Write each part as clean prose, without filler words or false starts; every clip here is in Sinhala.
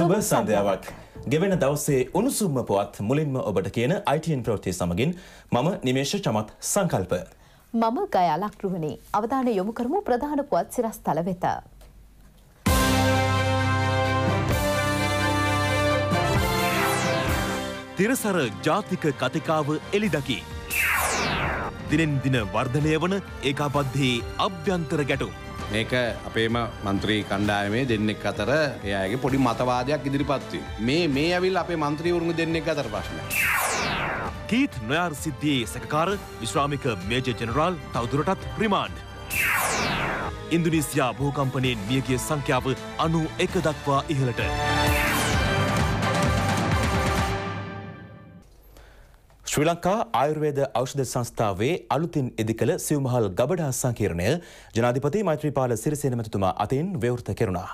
සුබ සන්ධ්‍යාවක් ගෙවෙන දවසේ උණුසුම්ම පුවත් මුලින්ම ඔබට කියන ITN ප්‍රවෘත්ති සමගින් මම නිමේෂ චමත් සංකල්ප මම ගයා ලක්රුවනේ අවධානය යොමු කරමු ප්‍රධාන පුවත් සිරස්තල වෙත තිරසර ජාතික කතිකාව එලිදකි දිනෙන් දින වර්ධනය වන ඒකාබද්ධී අභ්‍යන්තර ගැටුම් මේක අපේම മന്ത്രി කණ්ඩායමේ දෙන්නෙක් අතර එයාගේ පොඩි මතවාදයක් ඉදිරිපත් වීම. මේ ඇවිල්ලා අපේ മന്ത്രിවරුන් දෙන්නෙක් අතර ප්‍රශ්නයක්. කීත් නොයාර් සිද්ධියේ සැකකාර විශ්‍රාමික මේජර් ජෙනරාල් තවදුරටත් රිමාන්ඩ්. ඉන්දුනීසියා භූකම්පනයෙන් මියගිය සංඛ්‍යාව 91 දක්වා ඉහළට. ශ්‍රී ලංකා ආයුර්වේද ඖෂධ සංස්ථාවේ අලුතින් ඉදිකළ සිව්මහල් ගබඩා සංකීර්ණය ජනාධිපති මෛත්‍රීපාල සිරිසේන මැතිතුමා අතින් විවෘත කෙරුණා.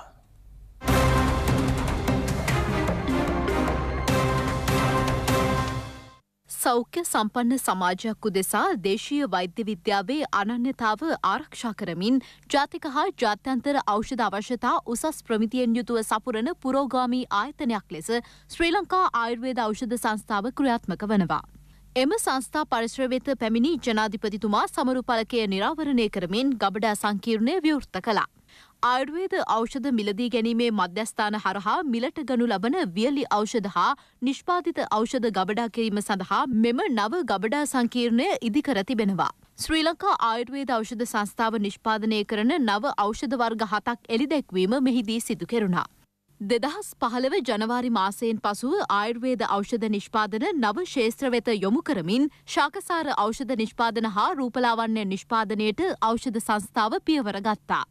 සෞඛ්‍ය සම්පන්න සමාජයක් උදෙසා දේශීය වෛද්‍ය විද්‍යාවේ අනන්‍යතාව ආරක්ෂා කරමින් ජාතික හා ජාත්‍යන්තර ඖෂධ අවශ්‍යතා උසස් ප්‍රමිතියෙන් යුතුව සපුරන පුරෝගාමී ආයතනයක් ලෙස ශ්‍රී ලංකා ආයුර්වේද ඖෂධ සංස්ථාව ක්‍රියාත්මක වෙනවා. එම සංස්ථා පරිශ්‍ර වෙත පැමිණි ජනාධිපතිතුමා සමරු පලකය නිරාවරණය කරමින් ගබඩා සංකීර්ණය විවෘත කළා. ආයුර්වේද ඖෂධ මිලදී ගැනීමේ මධ්‍යස්ථාන හරහා මිලට ගනු ලබන වියලි ඖෂධ හා නිෂ්පාදිත ඖෂධ ගබඩා කිරීම සඳහා මෙම නව ගබඩා සංකීර්ණය ඉදිකර තිබෙනවා. ශ්‍රී ලංකා ආයුර්වේද ඖෂධ සංස්ථාව නිෂ්පාදනය කරන නව ඖෂධ වර්ග 7ක් එළිදැක්වීම මෙහිදී සිදු කෙරුණා. 2015 ජනවාරි මාසයෙන් පසුව ආයුර්වේද ඖෂධ නිෂ්පාදන නව ශේත්‍ර වෙත යොමු කරමින් ශාකසාර ඖෂධ නිෂ්පාදන හා රූපලාවන්‍ය නිෂ්පාදනයට ඖෂධ සංස්ථාව පියවර ගත්තා.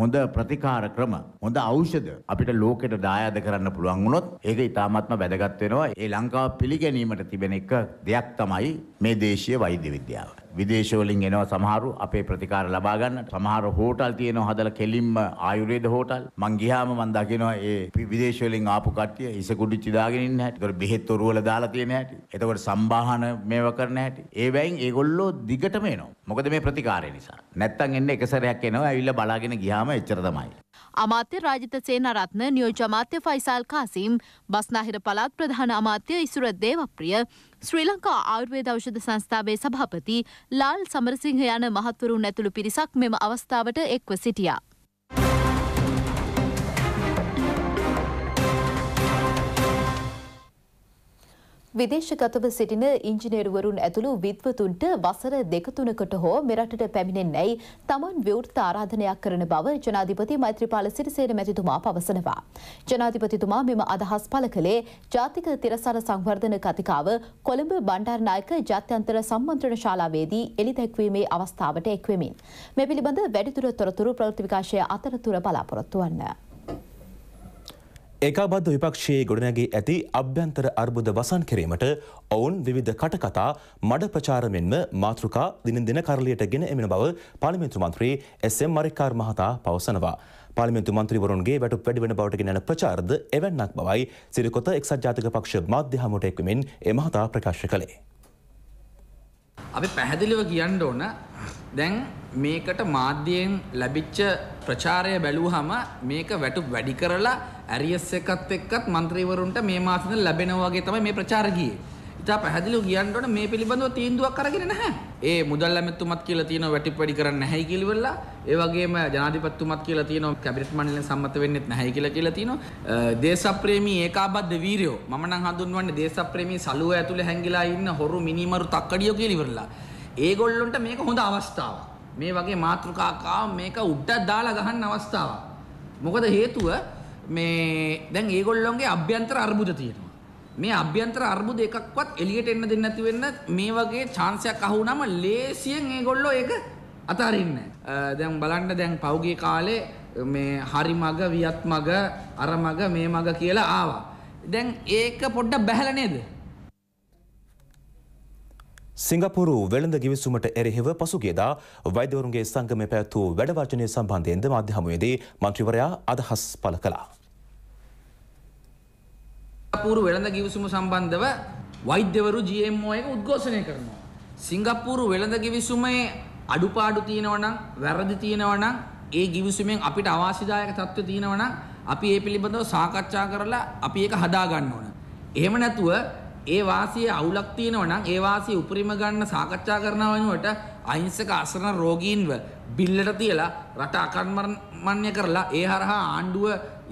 හොඳ ප්‍රතිකාර ක්‍රම හොඳ ඖෂධ අපිට ලෝකෙට දායාද කරන්න පුළුවන් වුණොත් ඒක ඉතාමත්ම වැදගත් වෙනවා. ඒ ලංකාව පිළිගැනීමට තිබෙන එක දෙයක් තමයි මේ දේශීය වෛද්‍ය විද්‍යාව. විදේශ වලින් එනවා සමහරු අපේ ප්‍රතිකාර ලබා ගන්න. සමහර හෝටල් තියෙනවා හදලා කෙලින්ම ආයුර්වේද හෝටල්. මං ගියාම මං දකිනවා ඒ විදේශ වලින් ආපු කට්ටිය ඉස කුඩුච්චි දාගෙන ඉන්න හැටි. ඒතකොට බෙහෙත් ඔරුවල දාලා තියෙන හැටි. ඒතකොට සම්භාහන මේව කරන හැටි. ඒ වයින් ඒගොල්ලෝ දිගටම එනවා. මොකද මේ ප්‍රතිකාරය නිසා. නැත්තම් එන්නේ එක සැරයක් එනවා ඇවිල්ලා බලාගෙන ගියා. अमात्य राजित सेनारत्न नियोज्य अमात्य फैसल कासिम बसनाहिर पलात प्रधान अमात्य इसुर देवप्रिय श्रीलंका आयुर्वेद औषध संस्थावे सभापति लाल समरसिंह यान महत्वरुण ऐतुलु पिरिसक मेम अवस्थावट एक्व सिटिया විදේශගතව සිටින ඉංජිනේරුවරුන් ඇතුළු විද්වතුන්ට වසර 2-3කට හෝ මෙරටට පැමිණෙන්නයි තමන් විවෘත ආරාධනයක් කරන බව ජනාධිපති මෛත්‍රීපාල සිරිසේන මැතිතුමා පවසනවා. ජනාධිපතිතුමා මෙම අදහස් පළ කළේ ජාතික තිරසර සංවර්ධන කතිකාව කොළඹ බණ්ඩාරනායක ජාත්‍යන්තර සම්මන්ත්‍රණ ශාලාවේදී එළිදැක්වීමේ අවස්ථාවට එක්වෙමින් මේ පිළිබඳ වැඩිදුර තොරතුරු ප්‍රවෘත්ති විකාශය අතරතුර බලාපොරොත්තු වන්න. ඒකාබද්ධ විපක්ෂයේ ගොඩනැගී ඇති අභ්‍යන්තර අර්බුද වසන් කිරීමට ඔවුන් විවිධ කටකතා මඩ ප්‍රචාර මෙන්ම මාතෘකා දිනෙන් දින කරලියට ගෙන එමින බව පාර්ලිමේන්තු මන්ත්‍රී S.M. මරික්කාර් මහතා පවසනවා. පාර්ලිමේන්තු මන්ත්‍රීවරුන්ගේ වැටුප් වැඩි වෙන බවට ගෙනයන ප්‍රචාරද එවන්නක් බවයි සිරිකොත එක්සත් ජාතික පක්ෂ මාධ්‍ය හමුවට එක්වමින් ඒ මහතා ප්‍රකාශ කළේ. අපි පැහැදිලිව කියන්න ඕන දැන් මේකට මාධ්‍යයෙන් ලැබිච්ච ප්‍රචාරය බැලුවහම මේක වැටුප් වැඩි කරලා ඇරියස් එකත් മന്ത്രിවරුන්ට මේ මාසෙන් ලැබෙනවා වගේ තමයි මේ ප්‍රචාර ගියේ. ඉතින් පැහැදිලිව කියන්න ඕන මේ පිළිබඳව තීන්දුවක් අරගෙන නැහැ. ඒ මුදල් ඇමතුමත් කියලා තියෙනවා වැටුප් වැඩි කරන්නේ නැහැයි කියලා. ඒ වගේම ජනාධිපතිතුමත් කියලා තියෙනවා කැබිනට් මණ්ඩලයෙන් සම්මත වෙන්නෙත් නැහැයි කියලා තියෙනවා. දේශප්‍රේමී ඒකාබද්ධ වීරයෝ මම නම් හඳුන්වන්නේ දේශප්‍රේමී සලුව ඇතුලේ හැංගිලා ඉන්න හොරු මිනිමරු තක්කඩියෝ කියලා ඉවරලා. ඒගොල්ලොන්ට මේක හොඳ අවස්ථාවක්. මේ වගේ මාතෘකාකාව මේක උඩට දාලා ගහන්න අවස්ථාවක්. මොකද හේතුව මේ දැන් ඒගොල්ලොන්ගේ අභ්‍යන්තර අර්බුද තියෙනවා. මේ අභ්‍යන්තර අර්බුද එකක්වත් එළියට එන්න දෙන්නේ නැති වෙන්න මේ වගේ chance එකක් අහු වුනම ලේසියෙන් ඒගොල්ලෝ ඒක අතාරින්නේ. දැන් බලන්න දැන් පෞගේ කාලේ මේ හරි මග වියත් මග අර මග මේ මග කියලා ආවා. දැන් ඒක පොඩ්ඩක් බැහැලා නේද? සිංගප්පූරු වෙළඳ ගිවිසුමට එරෙහිව පසුගියදා වෛද්‍යවරුන්ගේ සංගමේ පැවැත් වූ වැඩවර්ජනය සම්බන්ධයෙන්ද මාධ්‍ය හමුවේදී මන්ත්‍රීවරයා අදහස් පළ කළා. සිංගප්පූරු වෙළඳ ගිවිසුම සම්බන්ධව වෛද්‍යවරු GMO එක උද්ඝෝෂණය කරනවා. සිංගප්පූරු වෙළඳ ගිවිසුමේ අඩුපාඩු තියෙනවා නම් වැරදි තියෙනවා නම් ඒ ගිවිසුමෙන් අපිට අවාසිදායක තත්ත්ව තියෙනවා නම් අපි මේ පිළිබඳව සාකච්ඡා කරලා අපි ඒක හදා ගන්න ඕන. එහෙම නැතුව ඒ වාසියේ අවුලක් තියෙනවා නම් ඒ වාසිය උපරිම ගන්න සාකච්ඡා කරනවා වෙනුවට අහිංසක අසරණ රෝගීන්ව බිල්ලට තියලා රට අකම්මන්‍ය කරලා ඒ හරහා ආණ්ඩුව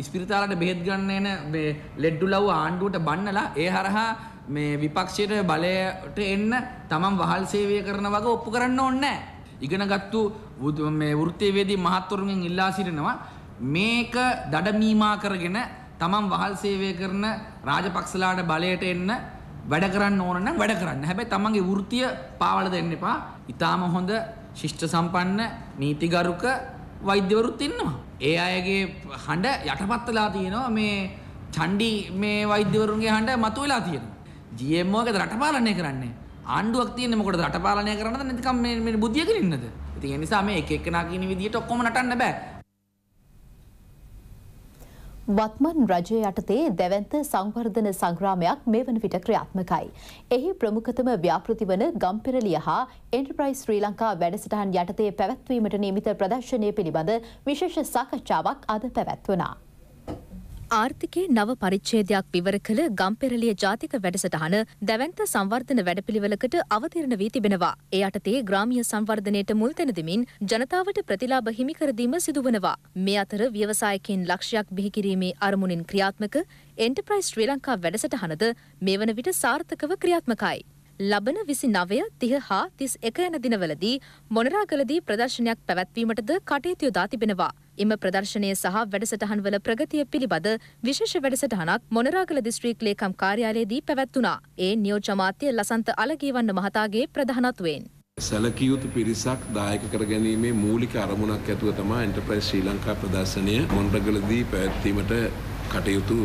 ඉස්පිරිතාලට බෙහෙත් ගන්න එන මේ ලෙඩ්ඩුලව් ආණ්ඩුවට බන්නලා ඒ හරහා මේ විපක්ෂයේ බලයට එන්න තමන් වහල් සේවය කරන වගේ ඔප්පු කරන්න ඕනේ නැහැ. ඉගෙනගත්තු මේ වෘත්තිවේදී මහත්වරුන්ගෙන් ඉල්ලා සිටිනවා මේක දඩමීමා කරගෙන තමන් වහල් සේවය කරන රාජපක්ෂලාට බලයට එන්න වැඩ කරන්න ඕන නම් වැඩ කරන්න. හැබැයි තමන්ගේ වෘත්තිය පාවල දෙන්න එපා. ඊටාම හොඳ ශිෂ්ට සම්පන්න නීතිගරුක වෛද්‍යවරුත් ඉන්නවා. ඒ අයගේ හඬ යටපත් වෙලා තියෙනවා මේ ඡණ්ඩි මේ වෛද්‍යවරුන්ගේ හඬ මතුවලා තියෙනවා. GMO එකද රට පාලනය කරන්නේ. ආණ්ඩුවක් තියෙන්නේ මොකටද රට පාලනය කරන්නද නැත්නම් මේ බුද්ධිය ගිනින්නද? ඉතින් ඒ නිසා මේ එක එකනා කියන විදියට ඔක්කොම නටන්න බෑ. වත්මන් රජය යටතේ දැවැන්ත සංවර්ධන සංග්‍රාමයක් මේ වන විට ක්‍රියාත්මකයි. එහි ප්‍රමුඛතම ව්‍යාපෘති වන ගම්පෙරළිය හා එන්ටර්ප්‍රයිස් ශ්‍රී ලංකා වැඩසටහන් යටතේ පැවැත්වීමට නියමිත ප්‍රදර්ශනය පිළිබඳ විශේෂ සාකච්ඡාවක් අද පැවැත්වුණා. ආර්ථිකයේ නව පරිච්ඡේදයක් විවර කළ ගම්පෙරළිය ජාතික වැඩසටහන දැවැන්ත සංවර්ධන වැඩපිළිවෙලකට අවතීර්ණ වී තිබෙනවා. ඒ යටතේ ග්‍රාමීය සංවර්ධනයට මුල් තැන දෙමින් ජනතාවට ප්‍රතිලාභ හිමි කර දීම සිදුවනවා. මේ අතර ව්‍යවසායකයන් ලක්ෂයක් බිහි කිරීමේ අරමුණින් ක්‍රියාත්මක එන්ටර්ප්‍රයිස් ශ්‍රී ලංකා වැඩසටහනද මේ වන විට සාර්ථකව ක්‍රියාත්මකයි. ලබන 29, 30 හා 31 යන දිනවලදී මොනරාගලදී ප්‍රදර්ශනයක් පැවැත්වීමටද කටයුතු යොදා තිබෙනවා. එම ප්‍රදර්ශනය සහ වැඩසටහන්වල ප්‍රගතිය පිළිබඳ විශේෂ වැඩසටහනක් මොනරාගල දිස්ත්‍රික් ලේකම් කාර්යාලයේදී පැවැත්වුණා. ඒ නියෝජ්‍ය අමාත්‍ය ලසන්ත අලගීවන්න මහතාගේ ප්‍රධානත්වයෙන් සැලකිය යුතු පිරිසක් දායක කරගැනීමේ මූලික අරමුණක් ඇතුව තමයි එන්ටර්ප්‍රයිස් ශ්‍රී ලංකා ප්‍රදර්ශනය මොනරාගලදී පැවැත්වීමට කටයුතු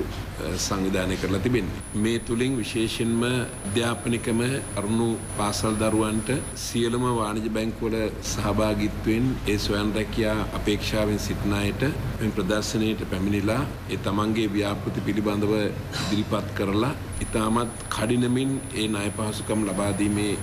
සංවිධානය කරලා තිබෙනවා. මේ තුලින් විශේෂයෙන්ම අධ්‍යාපනිකම අරුණු පාසල් දරුවන්ට සියලුම වාණිජ බැංකුවල සහභාගීත්වයෙන් ඒ ස්වයං රැකියා අපේක්ෂාවෙන් සිටින අයට මේ ප්‍රදර්ශනයට පැමිණිලා ඒ තමන්ගේ ව්‍යාපෘති පිළිබඳව ඉදිරිපත් කරලා ඉතාමත් කඩිනමින් ඒ ණය පහසුකම් ලබා දීමේ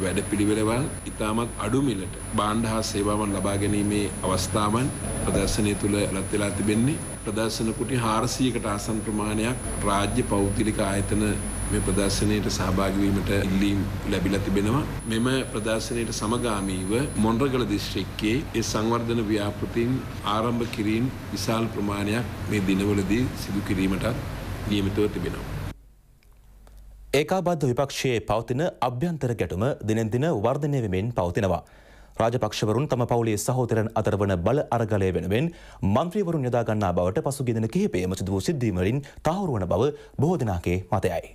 වැඩපිළිවෙළවල් ඉතාමත් අඩු මිලට භාණ්ඩ හා සේවාවන් ලබා ගැනීමේ අවස්ථාවන් ප්‍රදර්ශනය තුළ ලැබ වෙලා තිබෙන්නේ. ප්‍රදර්ශන කුටි 400කට ආසන්න ප්‍රමාණයක් රාජ්‍ය පෞද්ගලික ආයතන මේ ප්‍රදර්ශනයට සහභාගී වීමට ඉල්ලීම් ලැබිලා තිබෙනවා. මෙම ප්‍රදර්ශනයට සමගාමීව මොණරගල දිස්ත්‍රික්කයේ ඒ සංවර්ධන ව්‍යාපෘතීන් ආරම්භ කිරීම විශාල ප්‍රමාණයක් මේ දිනවලදී සිදු කිරීමට නියමිතව තිබෙනවා. ඒකාබද්ධ විපක්ෂයේ පවතින අභ්‍යන්තර ගැටුම දිනෙන් දින වර්ධනය වෙමින් පවතිනවා. රාජපක්ෂවරුන් තම පවුලේ සහෝදරයන් අතර වන බල අරගලය වෙනුවෙන් മന്ത്രിවරුන් යොදා ගන්නා බවට පසුගිය දින කිහිපයේම සිදු වූ සිද්ධීම් වලින් තහවුරු වන බව බොහෝ දෙනාගේ මතයයි.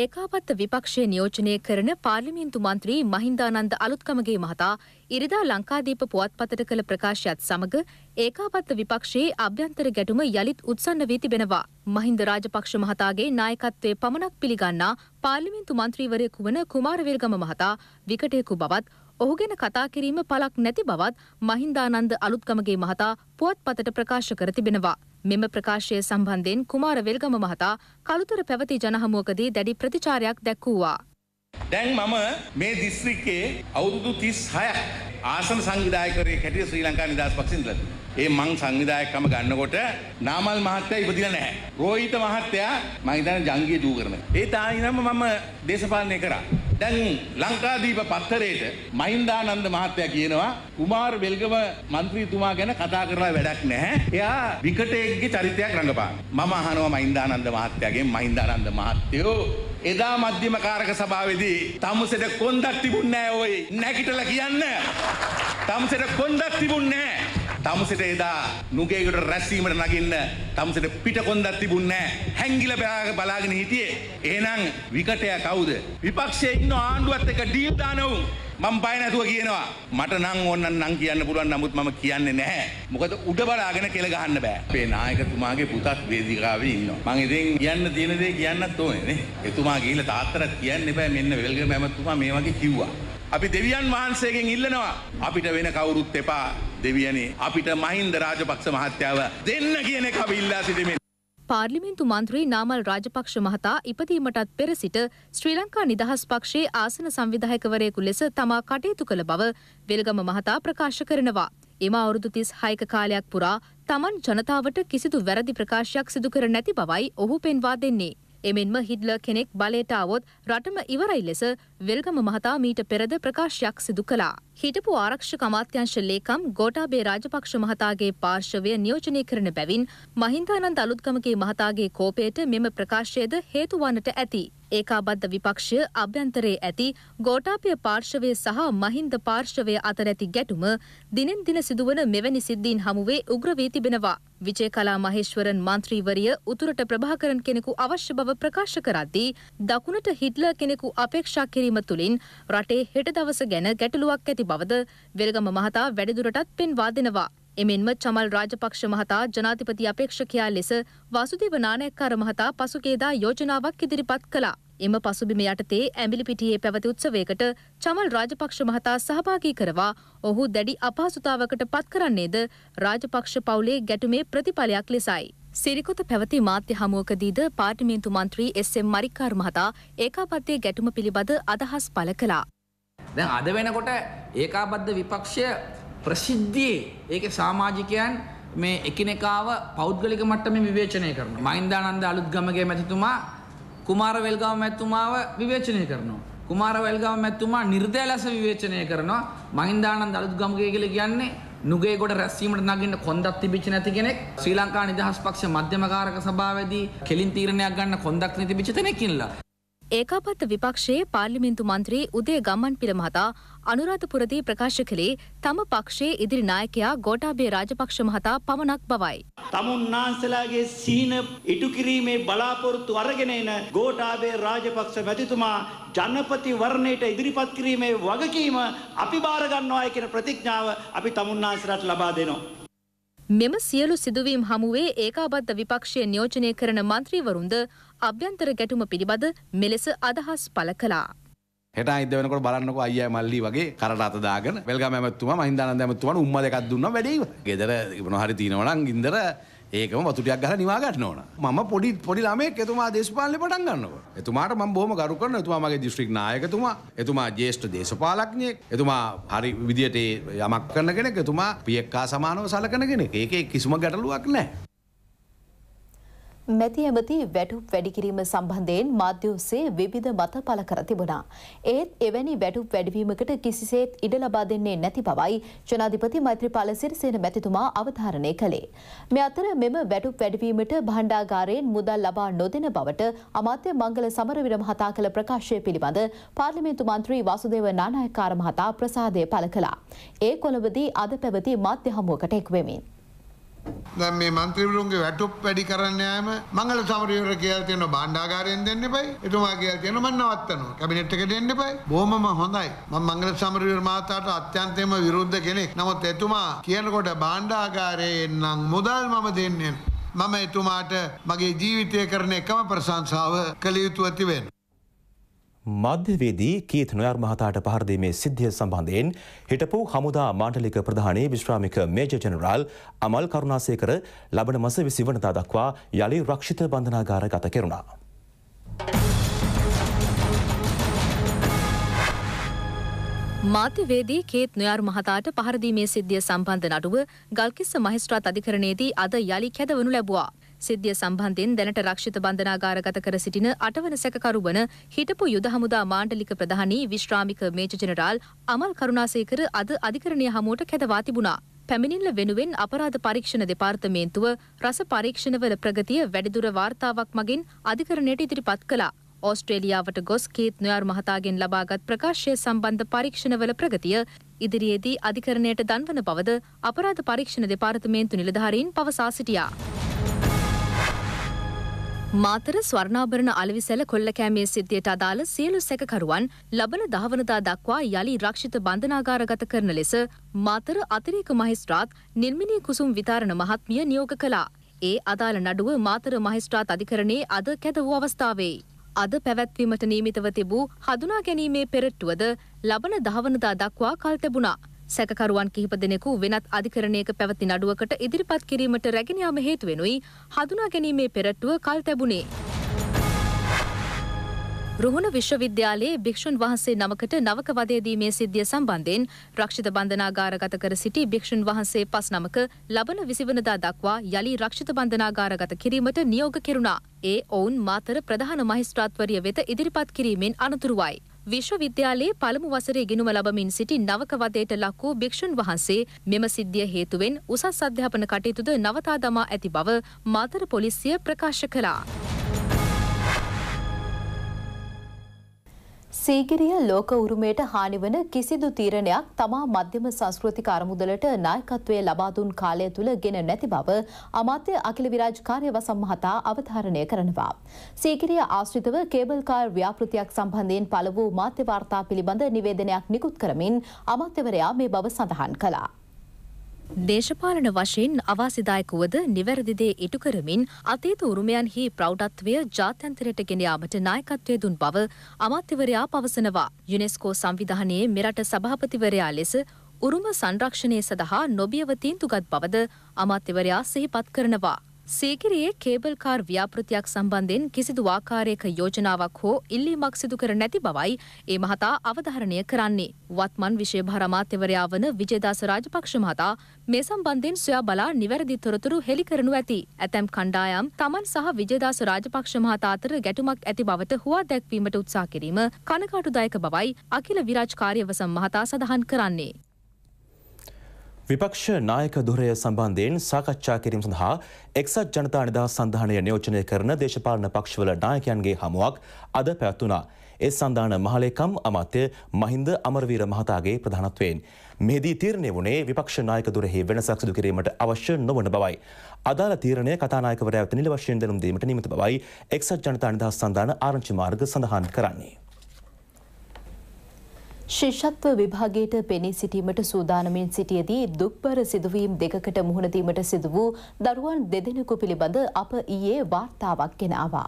ඒකාබද්ධ විපක්ෂයේ නියෝජනය කරන පාර්ලිමේන්තු മന്ത്രി මහින්දානන්ද අලුත්ගමගේ මහතා ඉරිදා ලංකාදීප පුවත්පතට කළ ප්‍රකාශයත් සමග ඒකාබද්ධ විපක්ෂයේ අභ්‍යන්තර ගැටුම යලිත් උත්සන්න වී තිබෙනවා. මහින්ද රාජපක්ෂ මහතාගේ නායකත්වයේ පමණක් පිළිගන්නා පාර්ලිමේන්තු മന്ത്രിවරයෙකු වන කුමාර වෙල්ගම මහතා විකටයෙකු බවත් ඔහු ගැන කතා කිරීම පළක් නැති බවත් මහින්දානන්ද අලුත්ගමගේ මහතා පුවත්පතට ප්‍රකාශ කර තිබෙනවා. මෙම ප්‍රකාශය සම්බන්ධයෙන් කුමාර වෙල්ගම මහතා කලුතර පැවති ජනහමුවකදී දැඩි ප්‍රතිචාරයක් දැක්වුවා. දැන් මම මේ දිස්ත්‍රික්කයේ අවුරුදු 36ක් ආසන සංවිධායකවරයෙක් හැටියට ශ්‍රී ලංකා නිදහස් පක්ෂෙන් ඉඳලා තියෙනවා. ඒ මං සංවිධායකකම ගන්නකොට නාමල් මහත්තයා ඉපදිලා නැහැ. රෝහිත මහත්තයා මම හිතන්නේ ජංගිය දූ කරනවා. ඒ තායිනම මම දේශපාලනය කරා. දැන් ලංකාදීප පත්තරේට මහින්දානන්ද මහත්තයා කියනවා කුමාර වෙල්ගම മന്ത്രിතුමා ගැන කතා කරලා වැඩක් නැහැ. එයා විකටයෙක්ගේ චරිතයක් රඟපාන. මම අහනවා මහින්දානන්ද මහත්තයාගෙන් මහින්දානන්ද මහත්තයෝ එදා මධ්‍යම කාරක සභාවේදී තමුසෙට කොන්දක් තිබුණේ නැහැ ඔය නැගිටලා කියන්න. තමුසෙට කොන්දක් තිබුණේ නැහැ. තමුසෙට එදා නුගේකට රැස්වීමට නගින්න තමුසෙට පිට කොන්දක් තිබුණේ නැහැ. හැංගිලා බලාගෙන හිටියේ. එහෙනම් විකටයා කවුද? විපක්ෂයේ ඉන්න ආණ්ඩුවත් එක ඩීල් දානවුන්. මම බය නැතුව කියනවා. මට නම් ඕනනම් නම් කියන්න පුළුවන් නමුත් මම කියන්නේ නැහැ. මොකද උඩ බලාගෙන කෙල ගහන්න බෑ. අපේ නායකතුමාගේ පුතත් වේදිකාවේ ඉන්නවා. මම ඉතින් කියන්න තියෙන දේ කියන්නත් ඕනේ නේ. එතුමා ගිහිල්ලා තාත්තට කියන්න බෑ මෙන්න වෙල්ගම මහත්තුමා මේ වගේ කිව්වා. අපි දෙවියන් වහන්සේගෙන් ඉල්ලනවා අපිට වෙන කවුරුත් එපා දෙවියනේ අපිට මහින්ද රාජපක්ෂ මහත්තයාව දෙන්න කියන එක අපි ඉල්ලා සිටිමු. පාර්ලිමේන්තු මන්ත්‍රී නාමල් රාජපක්ෂ මහතා ඉපදීමටත් පෙර සිට ශ්‍රී ලංකා නිදහස් පක්ෂයේ ආසන සංවිධායකවරයෙකු ලෙස තමා කටයුතු කළ බව වෙල්ගම මහතා ප්‍රකාශ කරනවා. එම අවුරුදු 36ක කාලයක් පුරා තමන් ජනතාවට කිසිදු වැරදි ප්‍රකාශයක් සිදු කර නැති බවයි ඔහු පෙන්වා දෙන්නේ. එමෙන්ම හිට්ලර් කෙනෙක් බලයට આવොත් රටම ඉවරයි ලෙස වෙල්ගම මහතා මීට පෙරද ප්‍රකාශයක් සිදු කළා. හිටපු ආරක්ෂක අමාත්‍යාංශ ලේකම් ගෝඨාභය රාජපක්ෂ මහතාගේ පාර්ශවය නියෝජනය කරන බැවින් මහින්දානන්ද අලුත්ගමගේ මහතාගේ කෝපයට මෙම ප්‍රකාශයද හේතු වන්නට ඇති. ඒකාබද්ධ විපක්ෂය අභ්‍යන්තරයේ ඇති ගෝඨාභය පාර්ශවය සහ මහින්ද පාර්ශවය අතර ඇති ගැටුම දිනෙන් දින සිදුවන මෙවැනි සිද්ධීන් හමුවේ උග්‍ර වී තිබෙනවා. विजय कला महेश्वरन मंत्रीवर्य उतुरट प्रभाकरन केनेकु अवश्य बव प्रकाश करादी दकुनट हिटलर केनेकु अपेक्षा किरीम तुलिन रटे हेट दवस ගැන ගැටලුවක් ඇති බවද වෙල්ගම මහතා වැඩිදුරටත් පෙන්වා දෙනවා. එමෙන්ම චමල් රාජපක්ෂ මහතා ජනාධිපති අපේක්ෂකයා ලෙස වාසුදේව නානායක්කාර මහතා පසුගියදා යෝජනාවක් ඉදිරිපත් කළා. එම පසුබිම යටතේ ඇඹිලිපිටියේ පැවති උත්සවයකට චමල් රාජපක්ෂ මහතා සහභාගී කරවා ඔහු දැඩි අපහසුතාවකට පත් කරන්නේද රාජපක්ෂ පවුලේ ගැටුමේ ප්‍රතිඵලයක් ලෙසයි. සිරිකොත පැවති මාධ්‍ය හමුවකදීද පාර්ලිමේන්තු මන්ත්‍රී S.M. මරික්කාර් මහතා ඒකාබද්ධ ගැටුම පිළිබඳ අදහස් පළ කළා. දැන් අද වෙනකොට ඒකාබද්ධ විපක්ෂය ප්‍රසිද්ධියේ ඒකේ සමාජිකයන් මේ එකිනෙකාව පෞද්ගලික මට්ටමේ විවේචනය කරනවා. මහින්දානන්ද අලුත්ගමගේ මැතිතුමා කුමාර වෙල්ගම මැතිතුමාව විවේචනය කරනවා. කුමාර වෙල්ගම මැතිතුමා නිර්දය ලෙස විවේචනය කරනවා. මහින්දානන්ද අලුත්ගමගේ කියලා කියන්නේ නුගේගොඩ රැස්වීමට නගින්න කොන්දක් තිබිච්ච නැති කෙනෙක්, ශ්‍රී ලංකා නිදහස් පක්ෂ මධ්‍යමකාරක සභාවේදී කෙලින් තීරණයක් ගන්න කොන්දක් නැතිබිච්ච තැනක ඉන්නලා. ඒකාබද්ධ විපක්ෂයේ පාර්ලිමේන්තු මන්ත්‍රී උදේ ගම්මන්පිල මහතා අනුරාධපුරදී ප්‍රකාශ කළේ තම පක්ෂයේ ඉදිරි නායකයා ගෝඨාභය රාජපක්ෂ මහතා පමණක් බවයි. තමුන්නාන්සලාගේ සීන ඉටු කිරීමේ බලාපොරොත්තු අරගෙන එන ගෝඨාභය රාජපක්ෂ මැතිතුමා ජනපති වර්ණයට ඉදිරිපත් කිරීමේ වගකීම අපි බාර ගන්නවායි කියන ප්‍රතිඥාව අපි තමුන්නාන්සලාට ලබා දෙනවා. මෙම සියලු සිදුවීම් හමුවේ ඒකාබද්ධ විපක්ෂයේ නියෝජනය කරන മന്ത്രിවරුන්ද අභ්‍යන්තර ගැටුම පිළිබඳ මෙලෙස අදහස් පළ කළා. හෙට අයිද වෙනකොට බලන්නකෝ අයියා මල්ලි වගේ කරට අත දාගෙන වෙල්ගම ඇමතුමා මහින්දානන්ද ඇමතුමාට උම්මා දෙකක් දුන්නා වැඩේ ඉවරයි. ගෙදර මොනවා හරි තියනවා නම් ඉන්දර ඒකම වතු ටිකක් ගහලා නිවා ගන්න ඕන. මම පොඩි ළමයෙක් එතුමා දේශපාලනේ පටන් ගන්නකොට. එතුමාට මම බොහොම ගරු කරනවා. එතුමා මගේ දිස්ත්‍රික් නායකතුමා. එතුමා ජ්‍යෙෂ්ඨ දේශපාලඥයෙක්. එතුමා හරි විදියට යමක් කරන කෙනෙක්. එතුමා පියෙක්කා සමානව සැලකන කෙනෙක්. ඒකේ කිසිම ගැටලුවක් නැහැ. මෙති යමති වැටුප් වැඩි කිරීම සම්බන්ධයෙන් මාධ්‍ය ඔස්සේ විවිධ මත පළ කර තිබුණා. ඒත් එවැනි වැටුප් වැඩිවීමකට කිසිසේත් ඉඩ ලබා දෙන්නේ නැති බවයි ජනාධිපති මෛත්‍රීපාල සිරිසේන මැතිතුමා අවධාරණය කළේ. මේ අතර මෙම වැටුප් වැඩිවීමට භාණ්ඩාගාරයෙන් මුදල් ලබා නොදෙන බවට අමාත්‍ය මංගල සමරවීර මහතා කළ ප්‍රකාශය පිළිබඳ පාර්ලිමේන්තු මන්ත්‍රී වාසුදේව නානායක්කාර මහතා ප්‍රසාදය පළ කළා. ඒ කොළඹදී අද පැවති මාධ්‍ය හමුවකට එක් වෙමින් දැන් මේ മന്ത്രിවරුන්ගේ වැටුප් වැඩි කරන්න යාම මංගල සමරවීර කියලා තියෙන භාණ්ඩාගාරයෙන් දෙන්න එපයි. එතුමා කියලා තියෙන මම නවත්තනවා. කැබිනට් එකට දෙන්න එපයි. බොහොමම හොඳයි. මම මංගල සමරවීර මහතාට අත්‍යන්තයෙන්ම විරුද්ධ කෙනෙක්. නමුත් එතුමා කියනකොට භාණ්ඩාගාරයෙන් නම් මුදල් මම දෙන්නේ. මම එතුමාට මගේ ජීවිතය කරන එකම ප්‍රශංසාව කළ යුතුව තිබෙනවා. මධ්‍යවේදී කීත් නොයාර් මහතාට පහර දීමේ සිද්ධිය සම්බන්ධයෙන් හිටපු හමුදා මාණ්ඩලික ප්‍රධානී විශ්‍රාමික මේජර් ජෙනරාල් අමල් කරුණාසේකර ලබන මාස 20 වනදා දක්වා යලි රක්ෂිත බන්ධනාගාර ගත කෙරුණා. මධ්‍යවේදී කීත් නොයාර් මහතාට පහර දීමේ සිද්ධිය සම්බන්ධ නඩුව ගල්කිස්ස මහේස්ත්‍රාත් අධිකරණයේදී අද යලි කැදවනු ලැබුවා. සිද්ධිය සම්බන්ධයෙන් දැනට රක්ෂිත බන්ධනාගාරගත කර සිටින 8 වන සැකකරුවන හිටපු යුද හමුදා මාණ්ඩලික ප්‍රධානී විශ්‍රාමික මේජර් ජෙනරාල් අමල් කරුණාසේකර අද අධිකරණය හමුවට කැඳවා තිබුණා. පැමිණිල්ල වෙනුවෙන් අපරාධ පරීක්ෂණ දෙපාර්තමේන්තුව රස පරීක්ෂණවල ප්‍රගතිය වැඩිදුර වාර්තාවක් මගින් අධිකරණයට ඉදිරිපත් කළා. ඕස්ට්‍රේලියාවට ගොස් කීත් නොයාර් මහතාගෙන් ලබාගත් ප්‍රකාශය සම්බන්ධ පරීක්ෂණවල ප්‍රගතිය ඉදිරියේදී අධිකරණයට දන්වන බවද අපරාධ පරීක්ෂණ දෙපාර්තමේන්තු නිලධාරීන් පවසා සිටියා. මාතර ස්වර්ණාභරණ අලෙවිසැල කොල්ලකෑමේ සිද්ධියට අදාළ සියලු සැකකරුවන් ලබන 10 වනදා දක්වා යලි රක්ෂිත බන්ධනාගාරගත කරන ලෙස මාතර අතිරේක මහේස්ත්‍රාත් නිර්මිනී කුසුම් විතාරණ මහත්මිය නියෝග කළා. ඒ අදාළ නඩුව මාතර මහේස්ත්‍රාත් අධිකරණයේ අද කැඳ වූ අවස්ථාවේ අද පැවැත්වීමට නියමිතව තිබූ හඳුනා ගැනීමේ පෙරට්ටුවද ලබන 10 වනදා දක්වා කල් තිබුණා. සැකකරුවන් කිහිප දෙනෙකු වෙනත් අධිකරණයක පැවති නඩුවකට ඉදිරිපත් කිරීමට රැගෙන යාම හේතු වෙනුයි හඳුනා ගැනීමේ පෙරට්ටුව කල් තැබුණේ. රුහුණු විශ්වවිද්‍යාලයේ භික්ෂුන් වහන්සේ නමකට නවක වදය දීමේ සිද්ධිය සම්බන්ධයෙන් රක්ෂිත බන්ධනාගාරගත කර සිටි භික්ෂුන් වහන්සේ පස් නමක ලබන 20 වෙනිදා දක්වා යලි රක්ෂිත බන්ධනාගාරගත කිරීමට නියෝග කෙරුණා. ඒ ඔවුන් මාතර ප්‍රධාන මහේස්ත්‍රාත්වරිය වෙත ඉදිරිපත් කිරීමෙන් අනතුරුවයි. විශ්වවිද්‍යාලයේ පළමු වසරේ ඉගෙනුම ලැබමින් සිටි නවක වදයට ලක් වූ භික්ෂුන් වහන්සේ මෙම සිද්ධිය හේතුවෙන් උසස් අධ්‍යාපන කටයුතුද නවතා දමා ඇති බව මාතර පොලිසිය ප්‍රකාශ කළා. සීගිරිය ලෝක උරුමයට හානිවන කිසිදු තීරණයක් තමා මධ්‍යම සංස්කෘතික අරමුදලට නායකත්වයේ ලබා දුන් කාලය තුල ගෙන නැති බව අමාත්‍ය අකිල විරාජ් කාර්යවසම් මහතා අවධාරණය කරනවා. සීගිරිය ආශ්‍රිතව කේබල් කාර් ව්‍යාපෘතියක් සම්බන්ධයෙන් පළ වූ මාධ්‍ය වාර්තා පිළිබඳ නිවේදනයක් නිකුත් කරමින් අමාත්‍යවරයා මේ බව සඳහන් කළා. දේශපාලන වශයෙන් අවාසිදායකවද නිවැරදි දේ ඉටු කරමින් අතීත උරුමයන්හි ප්‍රෞඩත්වය ජාත්‍යන්තරයට ගෙන යාමට නායකත්වය දුන් බව අමාත්‍යවරයා පවසනවා. යුනෙස්කෝ සංවිධානයේ මෙරට සභාපතිවරයා ලෙස උරුම සංරක්ෂණය සඳහා නොබියව තීන්දුගත් බවද අමාත්‍යවරයා සිහිපත් කරනවා. සීගිරියේ කේබල් කාර් ව්‍යාපෘතියක් සම්බන්ධයෙන් කිසිදු ආකාරයක යෝජනාවක් හෝ ඉල්ලීමක් සිදු කර නැති බවයි ඒ මහතා අවධාරණය කරන්නේ. වත්මන් විශේෂභාර අමාත්‍යවරයා වන විජේදාස රාජපක්ෂ මහතා මේ සම්බන්ධයෙන් සොයා බලා නිවැරදි තොරතුරු හෙළි කරනු ඇති. ඇතැම් කණ්ඩායම් තමන් සහ විජේදාස රාජපක්ෂ මහතා අතර ගැටුමක් ඇති බවට හුවා දැක්වීමට උත්සාහ කිරීම කනගාටුදායක බවයි අකිල විරාජ් කාර්යවසම් මහතා සඳහන් කරන්නේ. विपक्ष नायक धुरय संबंधेन साकच्चा किरीम सदहा एक्सत जनता निदास संधानय नियोजनय करन देशपालन पक्षवल नायकयन्गे हमुवक अद पैवतुना. ए संधान महालेकम अमात्य महिंद अमरवीर महतागे प्रधानत्वेन मेदी तीर्णय वुने विपक्ष नायक धुरय वेनसक सिदु किरीमට අවශ්‍ය නොවන බවයි. අදාළ තීරණය කතානායකවරයා වෙත නිල වශයෙන් දෙනුම් දීමට නියමිත බවයි එක්සත් ජනතා නිදහස් සන්ධාන ආරංචි මාර්ග සඳහන් කරන්නේ. ශිෂ්‍යත්ව විභාගයට පෙනී සිටීමට සූදානමින් සිටියදී දුක්බර සිදුවීම් දෙකකට මුහුණ දීමට සිදු වූ දරුවන් දෙදෙනෙකු පිළිබඳ අප ඊයේ වාර්තාවක් ගෙන ආවා.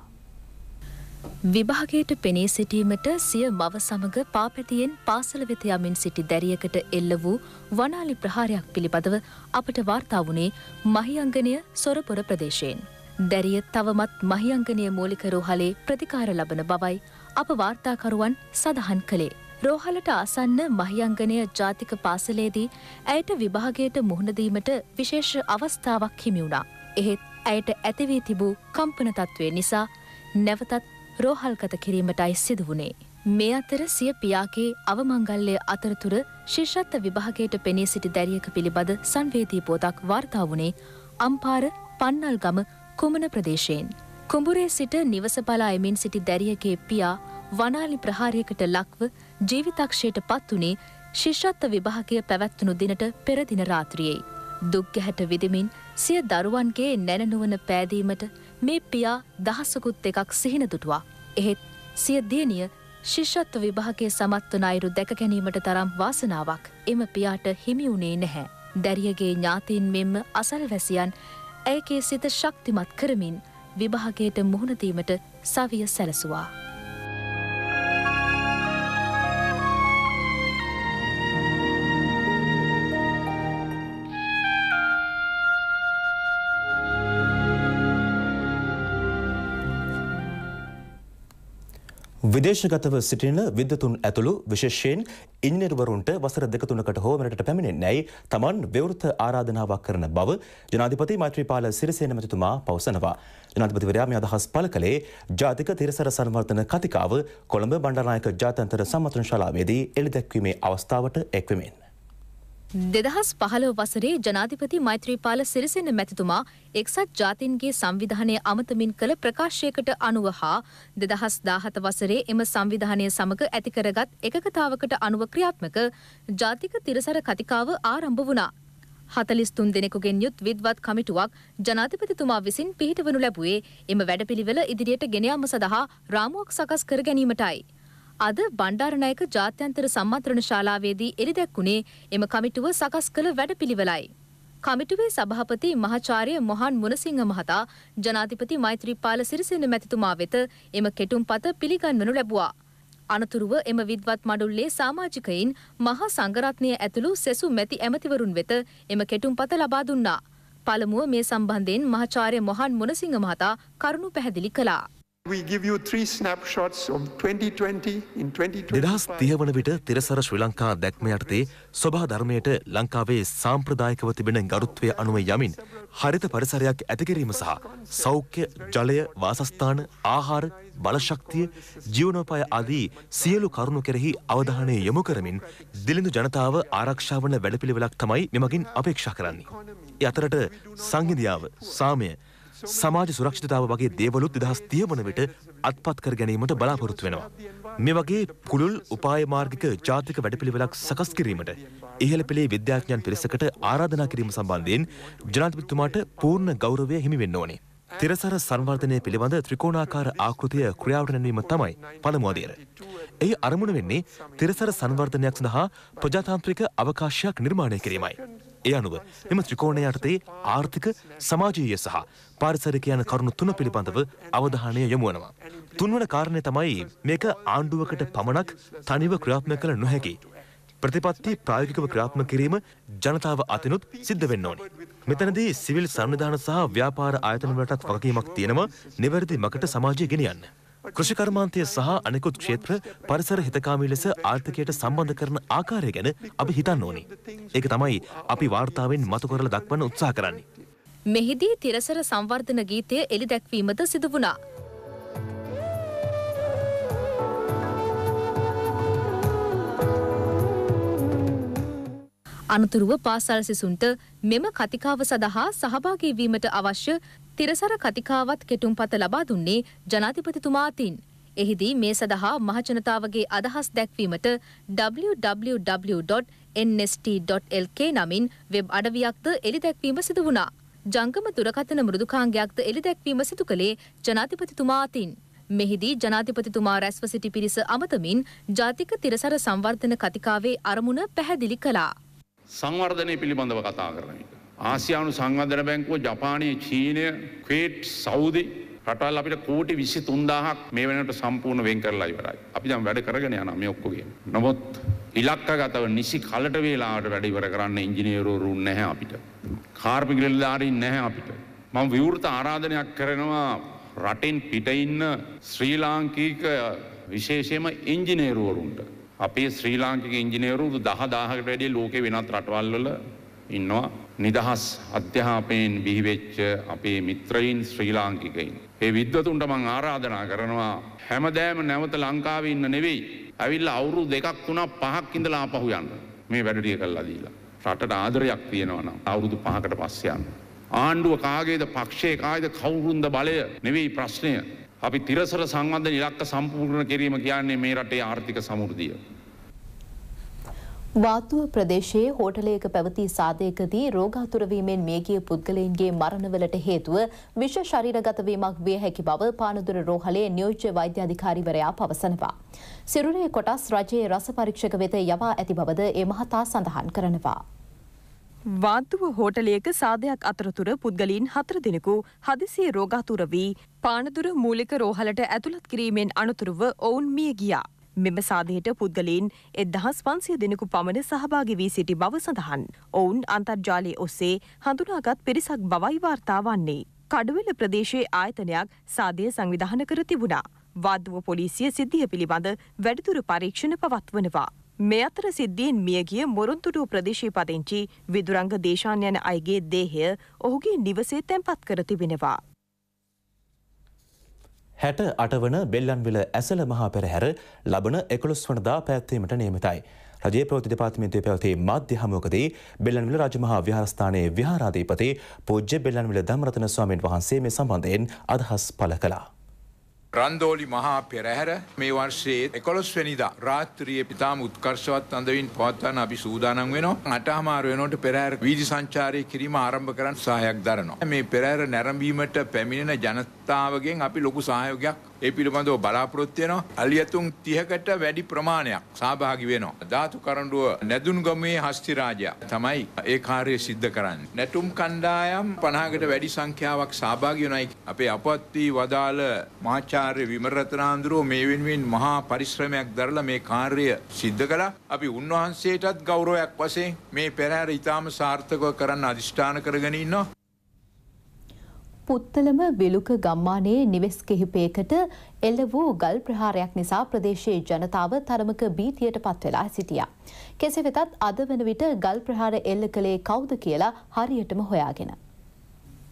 විභාගයට පෙනී සිටීමට සිය මව සමග පාපැතියෙන් පාසල වෙත යමින් සිටි දැරියකට එල්ල වූ වනාලි ප්‍රහාරයක් පිළිබඳව අපට වාර්තා වුණේ මහියංගනය සොරපොර ප්‍රදේශයෙන්. දැරිය තවමත් මහියංගනය මූලික රෝහලේ ප්‍රතිකාර ලබන බවයි අප වාර්තාකරුවන් සඳහන් කළේ. රෝහලට ආසන්න මහියංගනය ජාතික පාසලේදී ඇයට විභාගයට මුහුණදීමට විශේෂ අවස්ථාවක් හිමි වුණා. එහෙත් ඇයට ඇති වී තිබූ කම්පන තත්ත්වය නිසා නැවතත් රෝහල්ගත කිරීමටයි සිදු වුණේ. මේ අතර සිය පියාගේ අවමංගල්‍ය අතරතුර ශිෂ්‍යත්ව විභාගයට පෙනී සිටි දැරියක පිළිබඳ සංවේදී පොතක් වාර්තා වුණේ අම්පාර පන්නල්ගම කුමන ප්‍රදේශයෙන්. කුඹුරේ සිට නිවස බලා එමින් සිටි දැරියගේ පියා වනාලි ප්‍රහාරයකට ලක්ව ජීවිතක්ෂයට පත් වුණේ ශිෂ්‍යත්ව විභාගය පැවැත්වුණු දිනට පෙර දින රාත්‍රියේ. දුක්ගැහැට විඳමින් සිය දරුවන්ගේ නැනනුවන පෑදීමට මේ පියා දහසකුත් එකක් සිහින දුටුවා. එහෙත් සිය දියණිය ශිෂ්‍යත්ව විභාගයේ සමත්වන අයුරු දැක ගැනීමට තරම් වාසනාවක් එම පියාට හිමි වුණේ නැහැ. දැරියගේ ඥාතීන් මෙන්ම අසල්වැසියන් ඇයගේ සිත ශක්තිමත් කරමින් විභාගයට මුහුණ දීමට සවිය සැලසුවා. විදේශගතව සිටින විද්වතුන් ඇතුළු විශේෂයෙන් ඉංජිනේරුවරුන්ට වසර 2-3කට හෝ මෙරටට පැමිණෙන්නේයි තමන් විවෘත ආරාධනාවක් කරන බව ජනාධිපති මෛත්‍රීපාල සිරිසේන මැතිතුමා පවසනවා. ජනාධිපතිවරයා මේ අදහස් පළ කළේ ජාතික තිරසර සංවර්ධන කතිකාව කොළඹ බණ්ඩාරනායක ජාත්‍යන්තර සම්මන්ත්‍රණ ශාලාවේදී එළිදැක්වීමේ අවස්ථාවට එක්වෙමින් 2015 වසරේ ජනාධිපති මෛත්‍රීපාල සිරිසේන මැතිතුමා එක්සත් ජාතීන්ගේ සංවිධානය අමතමින් කළ ප්‍රකාශයකට අනුව හා 2017 වසරේ එම සංවිධානය සමග ඇතිකරගත් එකකතාවකට අනුව ක්‍රියාත්මක ජාතික තිරසර කතිකාව ආරම්භ වුණා. 43 දෙනෙකුගෙන් යුත් විද්වත් කමිටුවක් ජනාධිපතිතුමා විසින් පිහිටවනු ලැබුවේ එම වැඩපිළිවෙල ඉදිරියට ගෙන යාම සඳහා රාමුවක් සකස් කර ගැනීමටයි. අද බණ්ඩාරනායක ජාත්‍යන්තර සම්මන්ත්‍රණ ශාලාවේදී එළිදැක්ුණේ එම කමිටුව සකස් කළ වැඩපිළිවෙලයි. කමිටුවේ සභාපති මහාචාර්ය මොහන් මුණසිංහ මහතා ජනාධිපති මෛත්‍රීපාල සිරිසේන මැතිතුමා වෙත එම කෙටුම්පත පිළිගන්වනු ලැබුවා. අනතුරුව එම විද්වත් මඩුල්ලේ සමාජිකයින් මහා සංඝරත්නය ඇතුළු සෙසු මැති ඇමතිවරුන් වෙත එම කෙටුම්පත ලබා දුන්නා. පළමුව මේ සම්බන්ධයෙන් මහාචාර්ය මොහන් මුණසිංහ මහතා කරුණු පැහැදිලි කළා. We give you three snapshots of 2020 in 2025. 2030 වන විට තිරසර ශ්‍රී ලංකා දැක්ම යටතේ සබහා ධර්මයට ලංකාවේ සාම්ප්‍රදායිකව තිබෙන ගරුත්වය අනුව යමින් හරිත පරිසරයක් ඇති කිරීම සහ සෞඛ්‍ය, ජලය, වාසස්ථාන, ආහාර, බලශක්තිය, ජීවනෝපාය ආදී සියලු කරුණු කෙරෙහි අවධානය යොමු කරමින් දිළිඳු ජනතාව ආරක්ෂා වන වැඩපිළිවෙලක් තමයි මෙමගින් අපේක්ෂා කරන්නේ. ඒ අතරට සංහිඳියාව, සාමය समाज सुरक्षितता वगे देवलु 2030 वन विट अत्पत् कर ගැනීමට බලාපොරොත්තු වෙනවා. මේ වගේ පුලුල් උපාය මාර්ගික ජාතික වැඩපිළිවෙලක් සකස් කිරීමට ඉහළ පෙළේ විද්‍යාඥයන් පිරිසකට ආරාධනා කිරීම සම්බන්ධයෙන් ජනාධිපතිතුමාට පූර්ණ ගෞරවය හිමි වෙන්න ඕනේ. තිරසර සංවර්ධනය පිළිබඳ ත්‍රිකෝණාකාර ආකෘතිය ක්‍රියාවට නැන්වීම තමයි පළමු අදියර. එහි අරමුණ වෙන්නේ තිරසර සංවර්ධනයක් සඳහා ප්‍රජාතාන්ත්‍රික අවකාශයක් නිර්මාණය කිරීමයි. ඒ අනුව මෙම ත්‍රිකෝණය යටතේ ආර්ථික, සමාජීය සහ පාරිසරික යන කරුණු තුන පිළිබඳව අවධානය යොමු වෙනවා. තුන්වන කාරණේ තමයි මේක ආණ්ඩුවකට පමණක් තනිව ක්‍රියාත්මක කළ නොහැකි. ප්‍රතිපත්ති ප්‍රායෝගිකව ක්‍රියාත්මක කිරීම ජනතාව අතිනුත් සිද්ධ වෙන්න ඕනේ. මෙතනදී සිවිල් සංවිධාන සහ ව්‍යාපාර ආයතන වලටත් වගකීමක් තියෙනවා නිවැරදි මකට සමාජය ගෙනියන්න. කෘෂි කර්මාන්තය සහ අනෙකුත් ක්ෂේත්‍ර පරිසර හිතකාමී ලෙස ආර්ථිකයට සම්බන්ධ කරන ආකාරය ගැන අපි හිතන්න ඕනේ. ඒක තමයි අපි වාර්තාවෙන් මතු කරලා දක්වන්න උත්සාහ කරන්නේ. මෙහිදී තිරසර සංවර්ධන ගීතය එලි දැක්වීමද සිදු වුණා. අනතුරුව පාසල් සිසුන්ට මෙම කතිකාව සඳහා සහභාගී වීමට අවශ්‍ය තිරසර කතිකාවත් කෙටුම්පත ලබා දුන්නේ ජනාධිපතිතුමා අතින්. එහිදී මේ සඳහා මහජනතාවගේ අදහස් දැක්වීමට www.nst.lk නමින් වෙබ් අඩවියක්ද එලි දැක්වීම සිදු වුණා. ජංගම දුරකථන මෘදුකාංගයක්ද එලි දැක්වීම සිදු කළේ ජනාධිපතිතුමා අතින්. මෙහිදී ජනාධිපතිතුමා රැස්ව සිටි පිරිස අමතමින් ජාතික තිරසර සංවර්ධන කතිකාවේ අරමුණ පැහැදිලි කළා. සංවර්ධනය පිළිබඳව කතා කරන එක. ආසියානු සංවර්ධන බැංකුව ජපානයේ චීනය ක්වේට් සෞදි රටවල් අපිට කෝටි 23000ක් මේ වෙනකොට සම්පූර්ණ වෙන් කරලා ඉවරයි. අපි දැන් වැඩ කරගෙන යනවා මේ ඔක්කොගේ. නමුත් ඉලක්කගතව නිසි කලට වේලාවට වැඩ ඉවර කරන්න ඉංජිනේරුවරු නැහැ අපිට. කාර්මික නිලධාරීන් නැහැ අපිට. මම විවෘත ආරාධනයක් කරනවා රටින් පිට ඉන්න ශ්‍රී ලාංකික විශේෂයෙන්ම ඉංජිනේරුවරුන්ට. අපේ ශ්‍රී ලාංකික ඉංජිනේරුවරු 10000කට වැඩිය ලෝකේ වෙනත් රටවල්වල ඉන්නවා. නිදහස් අධ්‍යාපනයෙන් බිහිවෙච්ච අපේ මිත්‍රයින් ශ්‍රී ලාංකිකයින්. මේ විද්වතුන්ට මම ආරාධනා කරනවා හැමදාම නැවත ලංකාවේ ඉන්න නෙවෙයි. ඇවිල්ලා අවුරුදු 2-3-5ක් ඉඳලා ආපහු යන්න. මේ වැඩ ටික කරලා දීලා. රටට ආදරයක් තියෙනවා නම් අවුරුදු 5කට පස්සේ යන්න. ආණ්ඩුව කාගේද, පක්ෂයේ කාගේද, කවුරුන්ද බලය නෙවෙයි ප්‍රශ්නය. අපි තිරසර සංවර්ධන ඉලක්ක සම්පූර්ණ කිරීම කියන්නේ මේ රටේ ආර්ථික සමෘද්ධිය. වාතුව ප්‍රදේශයේ හෝටලයක පැවති සාදයකදී රෝගාතුර වීමෙන් මියගිය පුද්ගලයන්ගේ මරණවලට හේතුව විෂ ශරීරගත වීමක් විය හැකි බව පානදුර රෝහලේ නියෝජ්‍ය වෛද්‍ය අධිකාරිවරයා පවසනවා. සිරුරේ කොටස් රජයේ රස පරීක්ෂක වෙත යවා ඇති බවද ඒ මහතා සඳහන් කරනවා. වාතුව හෝටලයක සාදයක් අතරතුර පුද්ගලීන් 4 දෙනෙකු හදිසියේ රෝගාතුර වී පානදුර මූලික රෝහලට ඇතුළත් කිරීමෙන් අනතුරුව ඔවුන් මිය ගියා. මෙම සාදයට පුද්ගලීන් 1500 දෙනෙකු පමණ සහභාගී වී සිටි බව සඳහන්. ඔවුන් අන්තර්ජාලය ඔස්සේ හඳුනාගත් පිරිසක් බවයි වාර්තා වන්නේ. කඩුවෙල ප්‍රදේශයේ ආයතනයක් සාදය සංවිධානය කර තිබුණා. වාදුව පොලිසිය සිද්ධිය පිළිබඳ වැඩිදුර පරීක්ෂණ පවත්වනවා. මේ අතර සිද්ධීන් මියගිය මොරොන්තුඩුව ප්‍රදේශයේ පදිංචි විදුරංග දේශාන් යන අයගේ දේහය ඔහුගේ නිවසේ තැන්පත් කර තිබෙනවා. 68 වන බෙල්ලන්විල ඇසළ මහා පෙරහැර ලබන 11 වනදා පැවැත්වීමට නියමිතයි. රජයේ ප්‍රවෘත්ති දෙපාර්තමේන්තුවේ පැවති මාධ්‍ය හමුවකදී බෙල්ලන්විල රාජමහා විහාරස්ථානයේ විහාරාධිපති පූජ්‍ය බෙල්ලන්විල ධම්මරතන ස්වාමීන් වහන්සේ මේ සම්බන්ධයෙන් අදහස් පළ කළා. රන්දෝලි මහා පෙරහැර මේ වර්ෂයේ 11 වෙනිදා රාත්‍රියේ ඉතාම උත්කර්ෂවත් අන්දමින් පවත්වන්න අපි සූදානම් වෙනවා. 8:00 වෙනකොට පෙරහැර වීදි සංචාරය කිරීම ආරම්භ කරන්න සහායක් දරනවා. මේ පෙරහැර නැරඹීමට පැමිණෙන ජනතාවගෙන් අපි ලොකු සහයෝගයක් ඒ පිළිබඳව බලාපොරොත්තු වෙනවා. අලියතුන් 30කට වැඩි ප්‍රමාණයක් සහභාගී වෙනවා. ධාතු කරඬුව නැදුන්ගමේ හස්ති රාජයා තමයි ඒ කාර්යය සිද්ධ කරන්නේ. නැටුම් කණ්ඩායම් 50කට වැඩි සංඛ්‍යාවක් සහභාගී වෙනයි. අපේ අපවත් වී වදාළ මාචා විමරරත්නාන්දුරෝ මේ වෙනුවෙන් මහා පරිශ්‍රමයක් දරලා මේ කාර්ය සිද්ධ කළා. අපි උන්වහන්සේටත් ගෞරවයක් වශයෙන් මේ පෙරහැර ඉතාම සාර්ථකව කරන්න අධිෂ්ඨාන කරගෙන ඉන්නවා. පුත්තලම විලුක ගම්මානයේ නිවෙස් කිහිපයකට එල්ල වූ ගල් ප්‍රහාරයක් නිසා ප්‍රදේශයේ ජනතාව තරමක බීතියට පත් වෙලා සිටියා. කෙසේ වෙතත් අද වන විට ගල් ප්‍රහාර එල්ල කලේ කවුද කියලා හරියටම හොයාගෙන.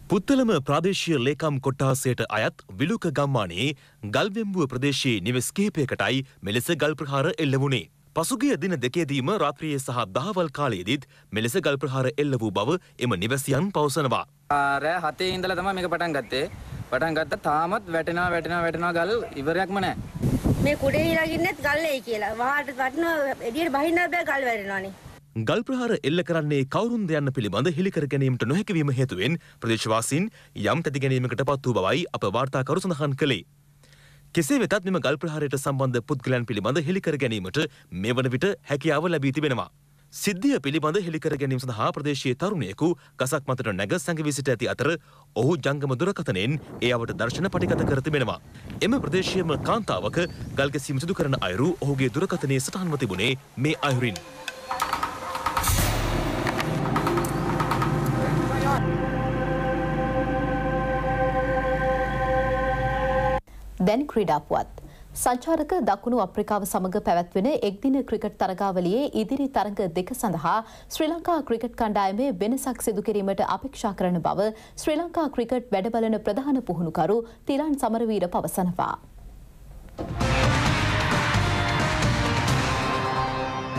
පුත්තලම ප්‍රාදේශීය ලේකම් කොට්ටාසයට අයත් විලුක ගම්මානයේ ගල්වෙම්බුව ප්‍රදේශයේ නිවෙස් කිහිපයකටයි මෙලෙස ගල් ප්‍රහාර එල්ල වුණේ. පසුගිය දින දෙකේදීම රාත්‍රියේ සහ දහවල් කාලයේදීත් මෙලෙස ගල් ප්‍රහාර එල්ල වූ බව එම නිවසියන් පවසනවා. රෑ 7 ඉඳලා තමයි මේක පටන් ගත්තේ. පටන් ගත්තා තාමත් වැටෙනවා ගල් ඉවරයක්ම නැහැ. මේ කුඩේ ඉලගින්නත් ගල් එයි කියලා. වහාට වටන එදියට බහින්න බෑ ගල් වැටෙනවානේ. ගල් ප්‍රහාර එල්ල කරන්නේ කවුරුන්ද යන්න පිළිබඳ හිලිකර ගැනීමට නොහැකිවීම හේතුවෙන් ප්‍රදේශවාසීන් යම් තැති ගැනීමකට පත් වූ බවයි අප වාර්තාකරු සඳහන් කළේ. කෙසේ වෙතත් මෙම ගල් ප්‍රහාරයට සම්බන්ධ පුද්ගලයන් පිළිබඳ හෙළිකර ගැනීමට මේ වන විට හැකියාව ලැබී තිබෙනවා. සිද්ධිය පිළිබඳ හෙළිකර ගැනීම සඳහා ප්‍රදේශීය තරුණයෙකු ගසක් මතට නැග සංගවි සිට ඇති අතර ඔහු ජංගම දුරකථනයෙන් ඒ අවට දර්ශන පටිගත කර තිබෙනවා. එම ප්‍රදේශයේම කාන්තාවක ගල් ගැසීම සිදු කරන අයුරු ඔහුගේ දුරකථනයේ සටහන්ව තිබුණේ මේ අයුරින්. දැන් ක්‍රීඩාපුවත් සංචාරක දකුණු අප්‍රිකාව සමග පැවැත්වෙන එක්දින ක්‍රිකට් තරගාවලියේ ඉදිරි තරඟ දෙක සඳහා ශ්‍රී ලංකා ක්‍රිකට් කණ්ඩායමේ වෙනසක් සිදු කිරීමට අපේක්ෂා කරන බව ශ්‍රී ලංකා ක්‍රිකට් වැඩබලන ප්‍රධාන පුහුණුකරු තිලන් සමරවීර පවසනවා.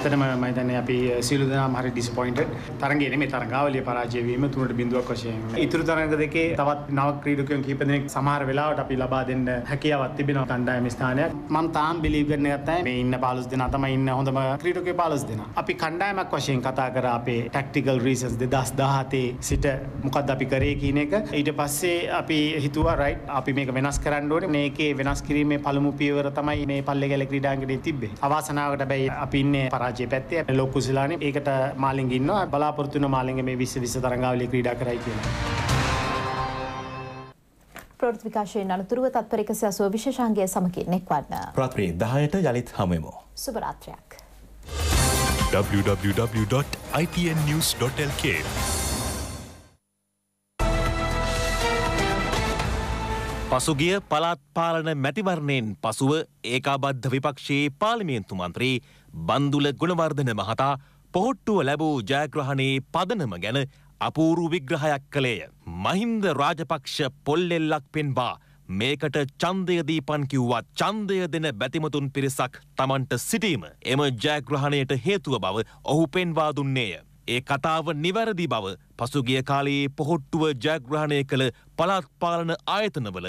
එතනම මම හිතන්නේ අපි සියලු දෙනාම හරි ඩිසපොයින්ටඩ්. තරඟයේ නෙමෙයි තරඟාවලිය පරාජය වීම 3-0ක් වශයෙන්. ඊතුරු තරඟ දෙකේ තවත් නව ක්‍රීඩකයන් කිහිප දෙනෙක් සමහර වෙලාවට අපි ලබා දෙන්න හැකියාවක් තිබෙනවා කණ්ඩායම ස්ථානයක්. මම තාම බිලීව් කරන්නේ නැත්තම් මේ ඉන්න 15 දෙනා තමයි ඉන්න හොඳම ක්‍රීඩකයෝ 15 දෙනා. අපි කණ්ඩායමක් වශයෙන් කතා කරා අපේ ටැක්ටිකල් රීසන්ස් 2017 සිට මොකක්ද අපි කරේ කියන එක. ඊට පස්සේ අපි හිතුවා රයිට් අපි මේක වෙනස් කරන්න ඕනේ. මේකේ වෙනස් කිරීමේ පළමු පියවර තමයි මේ පල්ලේගල ක්‍රීඩාංගණයේ තිබ්බේ. අවාසනාවකට බෑ අපි ඉන්නේ ජෙපැත්තේ ලොකු සිලානේ ඒකට මාලින්ග ඉන්නවා බලාපොරොත්තු වෙන මාලින්ග මේ 2020 තරඟාවලිය ක්‍රීඩා කරයි කියලා. ප්‍රවෘත්ති විකාශයේ අනුතුරුව තත්පර 180 විශේෂාංගයේ සමකින් එක්වන්න. රාත්‍රී 10ට යලිත් හමු වෙමු. සුබ රාත්‍රියක්. www.itnnews.lk පසුගිය පළාත් පාලන මැතිවරණයෙන් පසුව ඒකාබද්ධ විපක්ෂයේ පාර්ලිමේන්තු මන්ත්‍රී බන්දුල ගුණවර්ධන මහතා පොහොට්ටුව ලැබූ ජයග්‍රහණයේ පදනම ගැන අපූරු විග්‍රහයක් කළේය. මහින්ද රාජපක්ෂ පොල්ලෙල්ලක් පෙන්වා මේකට ඡන්දය දීපන් කිව්වත් ඡන්දය දෙන බැතිමතුන් පිරිසක් Tamanට සිටීම එම ජයග්‍රහණයට හේතුව බව ඔහු පෙන්වා දුන්නේය. ඒ කතාව නිවැරදි බව පසුගිය කාලයේ පොහොට්ටුව ජයග්‍රහණය කළ පළාත් පාලන ආයතනවල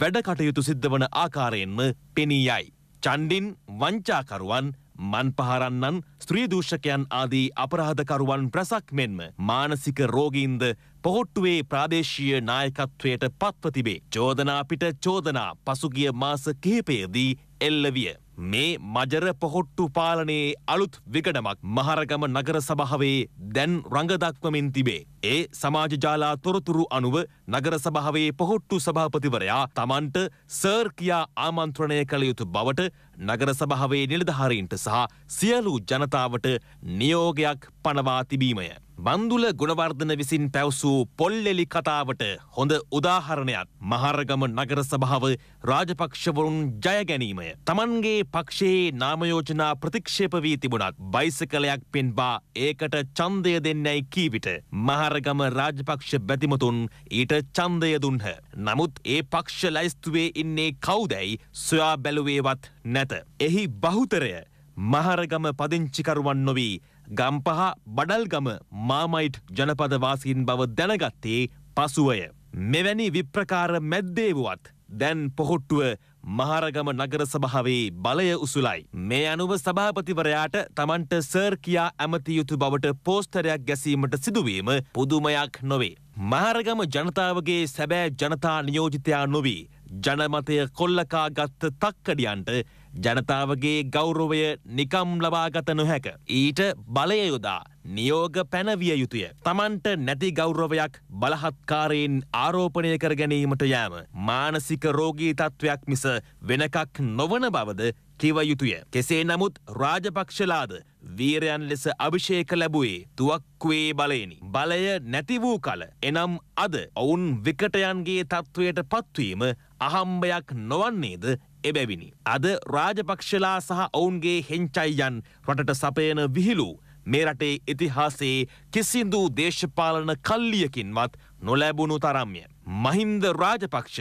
වැඩ කටයුතු සිද්ධ වන ආකාරයෙන්ම පෙනී යයි. ඡන්දින් වංචාකරුවන් මන්පහරන්නන් ස්ත්‍රී දූෂකයන් ආදී අපරාධකරුවන් ප්‍රසක් මෙන්ම මානසික රෝගීන්ද පොහොට්ටුවේ ප්‍රාදේශීය නායකත්වයට පත්ව තිබේ. චෝදනා පිට චෝදනා පසුගිය මාස කිහිපයේදී එල්ල විය. මේ මජර පොහොට්ටු පාලනයේ අලුත් විකඩමක් මහරගම නගර සභාවේ දැන් රඟ දක්වමින් තිබේ. ඒ සමාජ ජාලා තොරතුරු අනුව නගර සභාවේ පොහොට්ටු සභාපතිවරයා Tamanට සර් කියා ආමන්ත්‍රණය කළ යුතු බවට නගර සභාවේ නිලධාරීන්ට සහ සියලු ජනතාවට නියෝගයක් පනවා තිබීමය. බන්දුල ගුණවර්ධන විසින් පැවසූ පොල්ලෙලි කතාවට හොඳ උදාහරණයක් මහරගම නගර සභාව රාජපක්ෂවරුන් ජය ගැනීමය. Tamanගේ පක්ෂයේ නාමයෝජනා ප්‍රතික්ෂේප වී තිබුණත් බයිසිකලයක් පෙන්වා ඒකට ඡන්දය දෙන්නයි කී විට මහරගම රාජපක්ෂ බැතිමතුන් ඊට ඡන්දය දුන්හ. නමුත් ඒ පක්ෂ ලැයිස්තුවේ ඉන්නේ කවුදයි සොයා බැලුවේවත් නැත. එහි බහුතරය මහරගම පදිංචිකරුවන් නොවී ගම්පහ බඩල්ගම මාමයිට් ජනපදවාසීන් බව දැනගත්තේ පසුවය. මෙවැනි විප්‍රකාර මැද්දේවුවත් දැන් පොහොට්ටුව මහරගම නගර සභාවේ බලය උසුලයි. මේ අනුව සභාපතිවරයාට Tamanට සර් කියා ඇමතිය යුතු බවට පෝස්ටරයක් ගැසීමට සිදුවීම පුදුමයක් නොවේ. මහරගම ජනතාවගේ සැබෑ ජනතා නියෝජිතයා නොවී ජනමතය කොල්ලකා ගත්ත තක්කඩියන්ට ජනතාවගේ ගෞරවය නිකම් ලබාගත නොහැක. ඊට බලය යොදා නියෝග පැනවිය යුතුය. Tamanට නැති ගෞරවයක් බලහත්කාරයෙන් ආරෝපණය කර ගැනීමට යෑම මානසික රෝගී තත්ත්වයක් මිස වෙනකක් නොවන බවද කිව යුතුය. කෙසේ නමුත් රාජපක්ෂලාද වීරයන් ලෙස අභිෂේක ලැබුවේ තුවක්කුවේ බලයෙනි. බලය නැති වූ කල එනම් අද ඔවුන් විකටයන්ගේ තත්වයට පත්වීම අහම්බයක් නොවන්නේද එබැවිනි. අද රාජපක්ෂලා සහ ඔවුන්ගේ හෙංචයියන් රටට සපයන විහිළු මේ රටේ ඉතිහාසයේ කිසිදු දේශපාලන කල්ලියකින්වත් නොලැබුණු තරම්ය. මහින්ද රාජපක්ෂ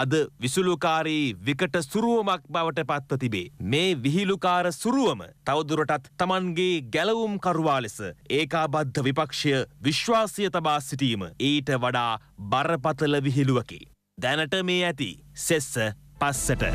අද විසුලුකාරී විකට සුරුවමක් බවට පත්ව තිබේ. මේ විහිළුකාර සුරුවම තවදුරටත් තමන්ගේ ගැලවුම් කරුවා ලෙස ඒකාබද්ධ විපක්ෂය විශ්වාසය තබා සිටීම ඊට වඩා බරපතල විහිළුවකි. දැනට මේ ඇති සෙස්ස පස්සට.